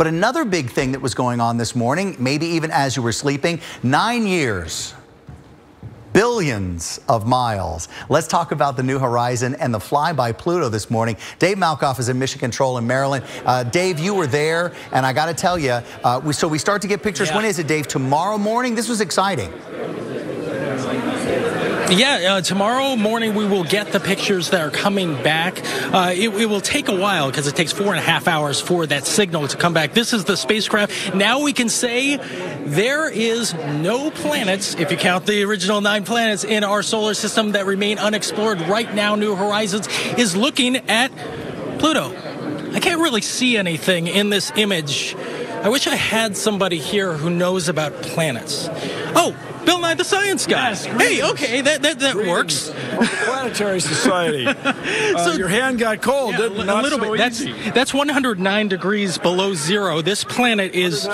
But another big thing that was going on this morning, maybe even as you were sleeping, 9 years, billions of miles. Let's talk about the New Horizon and the flyby Pluto this morning. Dave Malkoff is in Mission Control in Maryland. Dave, you were there, and I got to tell you, so we start to get pictures. Yeah. When is it, Dave? Tomorrow morning? This was exciting. Yeah, tomorrow morning we will get the pictures that are coming back. It will take a while because it takes 4.5 hours for that signal to come back. This is the spacecraft. Now we can say there is no planets, if you count the original 9 planets in our solar system that remain unexplored. Right now, New Horizons is looking at Pluto. I can't really see anything in this image. I wish I had somebody here who knows about planets. Oh, Bill Nye, the science guy. Yes, hey, okay, that works. Planetary Society. So your hand got cold, yeah, didn't it? A little so bit. That's 109 degrees below zero. This planet is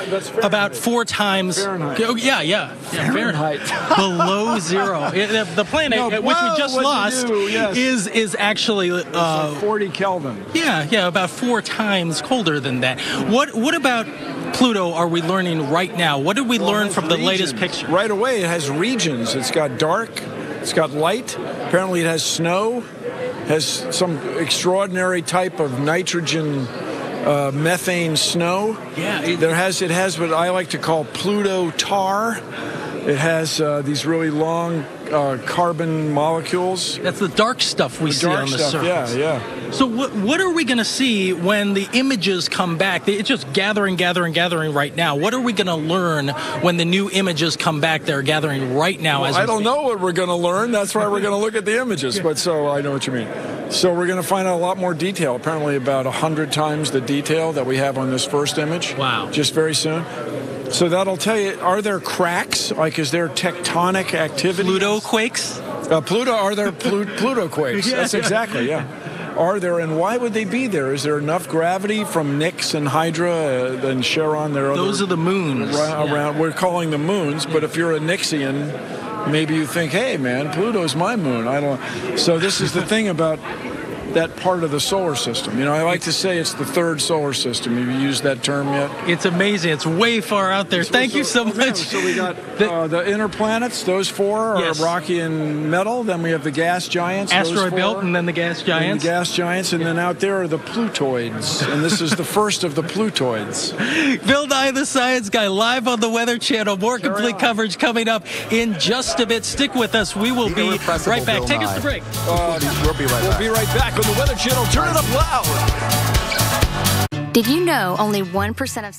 about 4 times. Fahrenheit. Oh, yeah. Fahrenheit. Below zero. The planet, no, which we just lost, yes, is actually like 40 Kelvin. Yeah, about 4 times colder than that. What about Pluto are we learning right now? What did we learn from the latest picture? Right away, it has regions. It's got dark, it's got light, apparently it has snow, has some extraordinary type of nitrogen methane snow. Yeah. It has what I like to call Pluto tar. It has these really long carbon molecules. That's the dark stuff we see on the surface. Yeah. So what are we going to see when the images come back? It's just gathering right now. What are we going to learn when the new images come back? They're gathering right now. Well, I don't know what we're going to learn. That's why we're going to look at the images. But so I know what you mean. So we're going to find out a lot more detail, apparently about 100 times the detail that we have on this first image. Wow. Just very soon. So that'll tell you, are there cracks? Like, is there tectonic activity? Pluto quakes? Are there Pluto quakes? Yeah. That's exactly, yeah. Are there, and why would they be there? Is there enough gravity from Nix and Hydra and Charon? Those are the moons. Around, yeah. We're calling them moons, but if you're a Nixian, maybe you think, hey, man, Pluto's my moon. I don't know. So this is the thing about that part of the solar system. You know, I like to say it's the 3rd solar system. Have you used that term yet? It's amazing. It's way far out there. Thank you so much. Yeah, so we got the inner planets. Those 4 are rocky and metal. Then we have the gas giants. Asteroid belt, and then the gas giants. And the gas giants, and then out there are the Plutoids. And this is the first of the Plutoids. Bill Nye, the science guy, live on the Weather Channel. More complete coverage coming up in just a bit. Stick with us. We will be right back. Take us to break. We'll be right back. The Weather Channel, turn it up loud. Did you know only 1% of